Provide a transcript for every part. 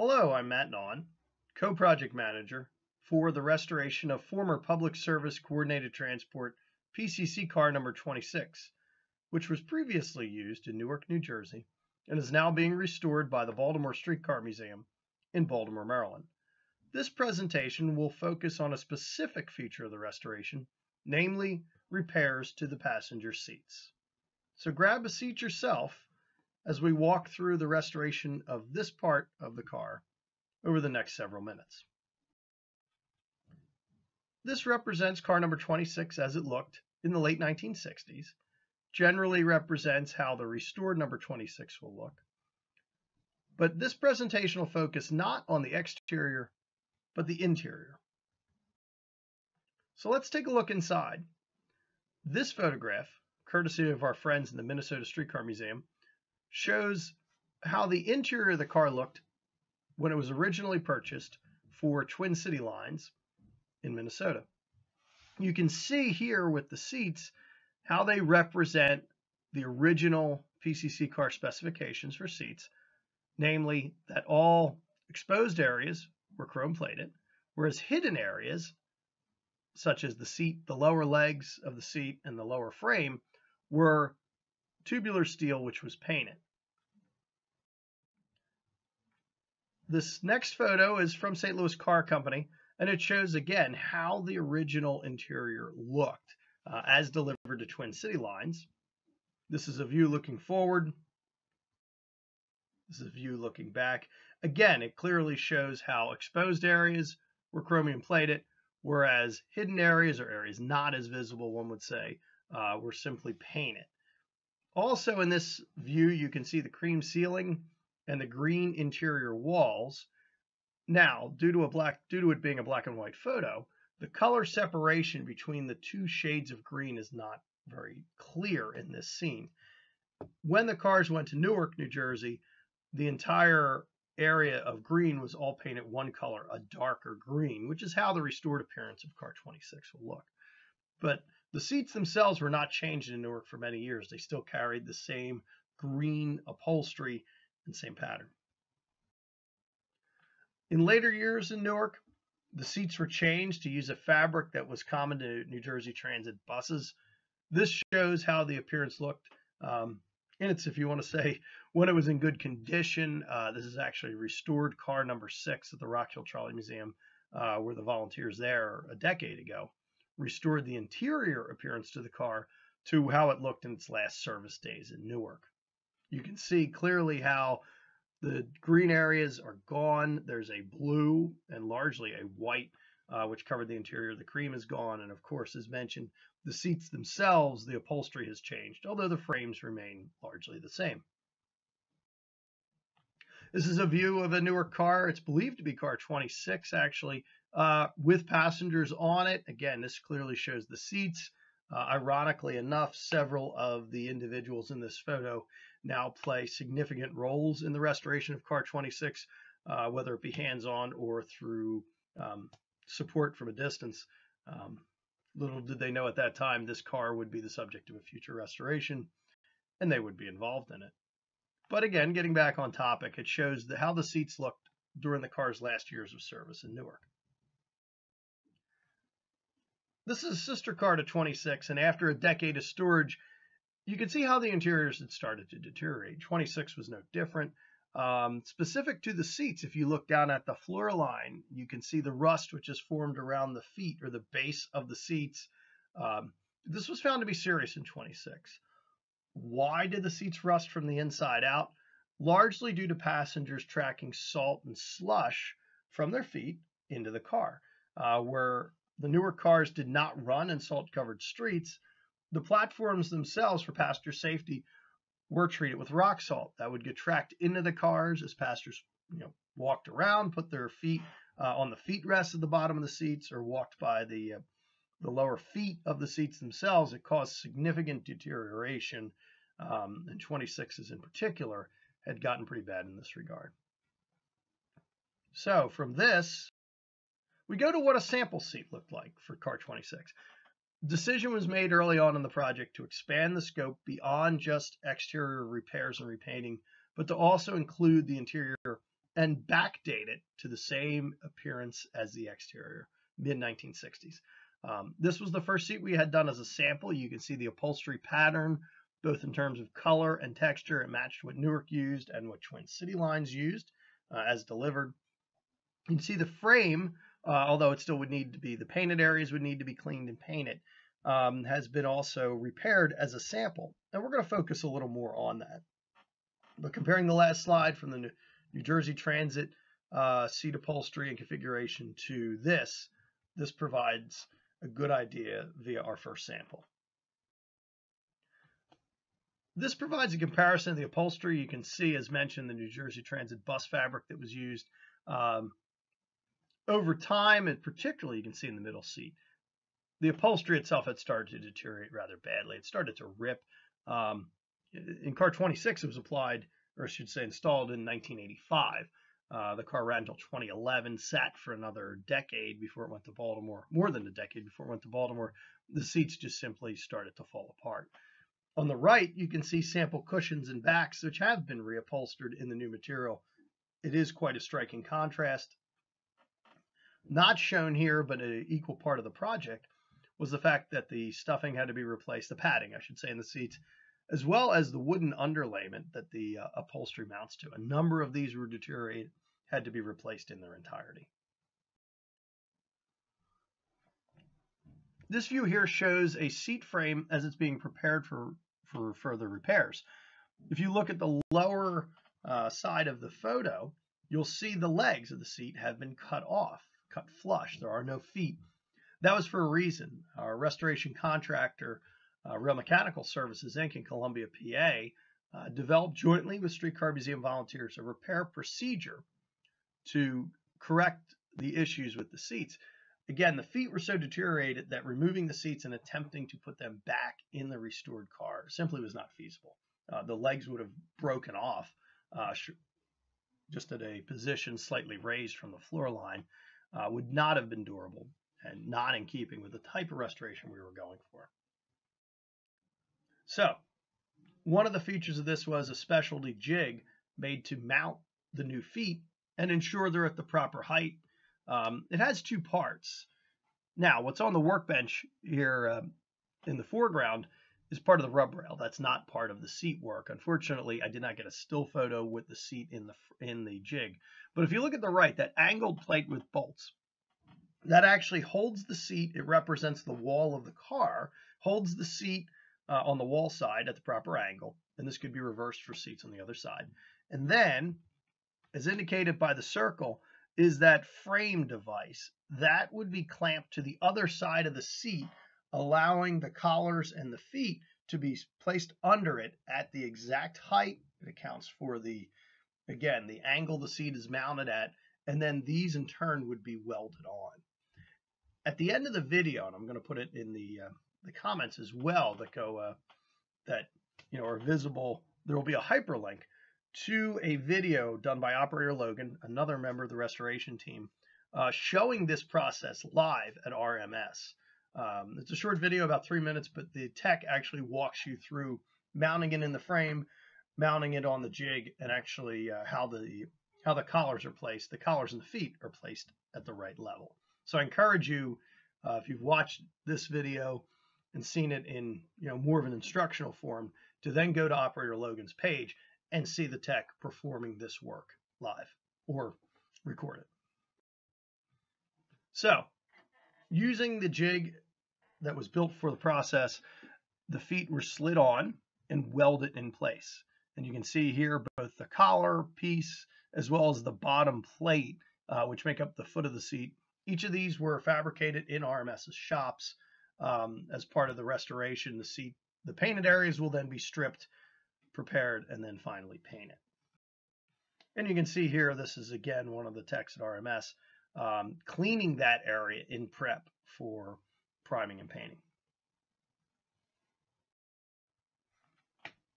Hello, I'm Matt Nawn, co-project manager for the restoration of former Public Service Coordinated Transport PCC Car Number 26, which was previously used in Newark, New Jersey, and is now being restored by the Baltimore Streetcar Museum in Baltimore, Maryland. This presentation will focus on a specific feature of the restoration, namely repairs to the passenger seats. So grab a seat yourself as we walk through the restoration of this part of the car over the next several minutes. This represents car number 26 as it looked in the late 1960s, generally represents how the restored number 26 will look. But this presentation will focus not on the exterior, but the interior. So let's take a look inside. This photograph, courtesy of our friends in the Minnesota Streetcar Museum, shows how the interior of the car looked when it was originally purchased for Twin City Lines in Minnesota. You can see here with the seats how they represent the original PCC car specifications for seats, namely that all exposed areas were chrome plated, whereas hidden areas such as the seat, the lower legs of the seat, and the lower frame were tubular steel, which was painted. This next photo is from St. Louis Car Company, and it shows again how the original interior looked as delivered to Twin City Lines. This is a view looking forward. This is a view looking back. Again, it clearly shows how exposed areas were chromium plated, whereas hidden areas, or areas not as visible, one would say, were simply painted. Also in this view, you can see the cream ceiling and the green interior walls. Now, due to it being a black and white photo, the color separation between the two shades of green is not very clear in this scene. When the cars went to Newark, New Jersey, the entire area of green was all painted one color, a darker green, which is how the restored appearance of car 26 will look. But the seats themselves were not changed in Newark for many years. They still carried the same green upholstery and same pattern. In later years in Newark, the seats were changed to use a fabric that was common to New Jersey Transit buses. This shows how the appearance looked. And it's, if you want to say, when it was in good condition. This is actually restored car number 6 at the Rock Hill Trolley Museum, where the volunteers there a decade ago restored the interior appearance to the car to how it looked in its last service days in Newark. You can see clearly how the green areas are gone. There's a blue and largely a white, which covered the interior. The cream is gone, and of course, as mentioned, the seats themselves, the upholstery has changed, although the frames remain largely the same. This is a view of a Newark car. It's believed to be car 26, actually, with passengers on it. Again, this clearly shows the seats. Ironically enough, several of the individuals in this photo now play significant roles in the restoration of car 26, whether it be hands-on or through support from a distance. Little did they know at that time this car would be the subject of a future restoration, and they would be involved in it. But again, getting back on topic, it shows how the seats looked during the car's last years of service in Newark. This is a sister car to 26, and after a decade of storage, you can see how the interiors had started to deteriorate. 26 was no different. Specific to the seats, if you look down at the floor line, you can see the rust which is formed around the feet or the base of the seats. This was found to be serious in 26. Why did the seats rust from the inside out? Largely due to passengers tracking salt and slush from their feet into the car. Where the newer cars did not run in salt-covered streets, the platforms themselves for passenger safety were treated with rock salt that would get tracked into the cars as passengers, walked around, put their feet on the feet rests at the bottom of the seats, or walked by the lower feet of the seats themselves. It caused significant deterioration, and 26s in particular had gotten pretty bad in this regard. So from this, we go to what a sample seat looked like for car 26. Decision was made early on in the project to expand the scope beyond just exterior repairs and repainting, but to also include the interior and backdate it to the same appearance as the exterior, mid-1960s. This was the first seat we had done as a sample. You can see the upholstery pattern, both in terms of color and texture. It matched what Newark used and what Twin City Lines used as delivered. You can see the frame, although it still would need to be, the painted areas would need to be cleaned and painted, has been also repaired as a sample. And we're going to focus a little more on that. But comparing the last slide from the New Jersey Transit seat upholstery and configuration to this, this provides a good idea via our first sample. This provides a comparison of the upholstery. You can see, as mentioned, the New Jersey Transit bus fabric that was used over time, and particularly you can see in the middle seat. The upholstery itself had started to deteriorate rather badly. It started to rip. In car 26, it was applied, or I should say installed in 1985. The car ran until 2011, sat for another decade before it went to Baltimore, more than a decade before it went to Baltimore. The seats just simply started to fall apart. On the right, you can see sample cushions and backs, which have been reupholstered in the new material. It is quite a striking contrast. Not shown here, but an equal part of the project, was the fact that the stuffing had to be replaced, the padding, I should say, in the seats, as well as the wooden underlayment that the upholstery mounts to. A number of these were deteriorated, had to be replaced in their entirety. This view here shows a seat frame as it's being prepared for further repairs. If you look at the lower side of the photo, you'll see the legs of the seat have been cut off, cut flush. There are no feet. That was for a reason. Our restoration contractor, Rail Mechanical Services, Inc. in Columbia, PA, developed jointly with Streetcar Museum volunteers a repair procedure to correct the issues with the seats. Again, the feet were so deteriorated that removing the seats and attempting to put them back in the restored car simply was not feasible. The legs would have broken off just at a position slightly raised from the floor line, would not have been durable and not in keeping with the type of restoration we were going for. So, one of the features of this was a specialty jig made to mount the new feet and ensure they're at the proper height. It has two parts. Now, what's on the workbench here in the foreground is part of the rub rail. That's not part of the seat work. Unfortunately, I did not get a still photo with the seat in the jig. But if you look at the right, that angled plate with bolts, that actually holds the seat. It represents the wall of the car, holds the seat on the wall side at the proper angle. And this could be reversed for seats on the other side. And then, as indicated by the circle, is that frame device that would be clamped to the other side of the seat, allowing the collars and the feet to be placed under it at the exact height. It accounts for the, again, the angle the seat is mounted at, and then these in turn would be welded on. At the end of the video, and I'm going to put it in the comments as well that go that are visible. There will be a hyperlink to a video done by Operator Logan, another member of the restoration team, showing this process live at RMS. It's a short video, about 3 minutes, but the tech actually walks you through mounting it in the frame, mounting it on the jig, and actually how the collars are placed. The collars and the feet are placed at the right level. So I encourage you, if you've watched this video and seen it in more of an instructional form, to then go to Operator Logan's page and see the tech performing this work live or recorded. So, using the jig that was built for the process, the feet were slid on and welded in place. And you can see here both the collar piece as well as the bottom plate, which make up the foot of the seat. Each of these were fabricated in RMS's shops. As part of the restoration, the seat, the painted areas will then be stripped, prepared, and then finally painted. And you can see here, this is again one of the techs at RMS cleaning that area in prep for priming and painting.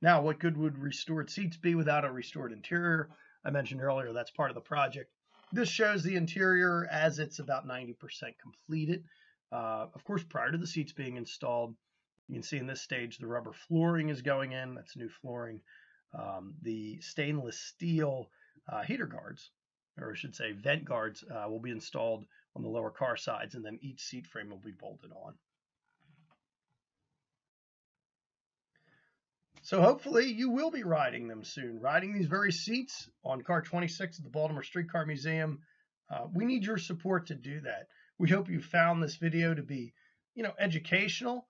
Now, what good would restored seats be without a restored interior? I mentioned earlier that's part of the project. This shows the interior as it's about 90% completed. Of course, prior to the seats being installed, you can see in this stage the rubber flooring is going in. That's new flooring. The stainless steel heater guards or I should say vent guards, will be installed on the lower car sides, and then each seat frame will be bolted on. So hopefully you will be riding them soon, riding these very seats on car 26 at the Baltimore Streetcar Museum. We need your support to do that. We hope you found this video to be, educational,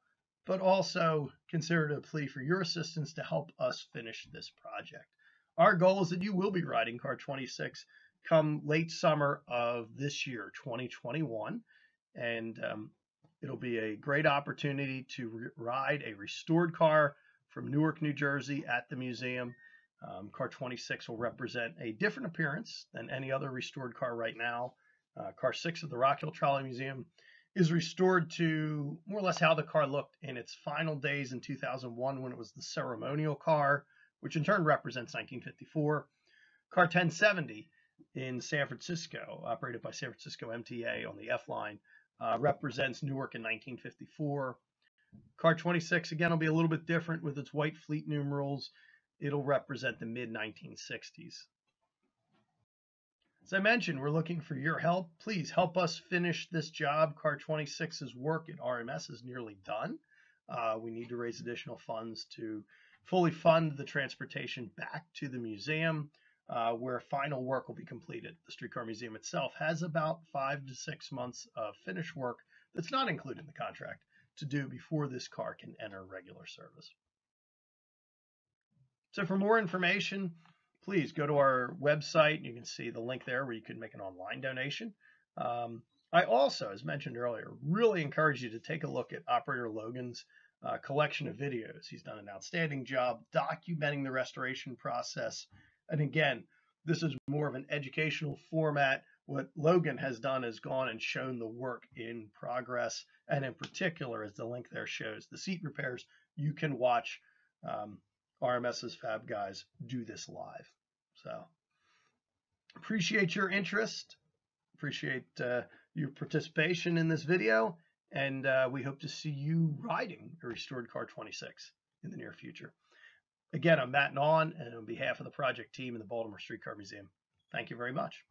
but also considered a plea for your assistance to help us finish this project. Our goal is that you will be riding car 26 come late summer of this year, 2021, and it'll be a great opportunity to ride a restored car from Newark, New Jersey at the museum. Car 26 will represent a different appearance than any other restored car right now. Car 6 of the Rock Hill Trolley Museum is restored to more or less how the car looked in its final days in 2001 when it was the ceremonial car, which in turn represents 1954. Car 1070 in San Francisco, operated by San Francisco MTA on the F line, represents Newark in 1954. Car 26, again, will be a little bit different with its white fleet numerals. It'll represent the mid-1960s. As I mentioned, we're looking for your help. Please help us finish this job. Car 26's work at RMS is nearly done. We need to raise additional funds to fully fund the transportation back to the museum, where final work will be completed. The Streetcar Museum itself has about 5 to 6 months of finished work that's not included in the contract to do before this car can enter regular service. So for more information, please go to our website, and you can see the link there where you can make an online donation. I also, as mentioned earlier, really encourage you to take a look at Operator Logan's collection of videos. He's done an outstanding job documenting the restoration process. And again, this is more of an educational format. What Logan has done is gone and shown the work in progress. And in particular, as the link there shows, the seat repairs, you can watch RMS's Fab Guys do this live. So appreciate your interest, appreciate your participation in this video, and we hope to see you riding a restored car 26 in the near future. Again, I'm Matt Nawn, and on behalf of the project team and the Baltimore Streetcar Museum, thank you very much.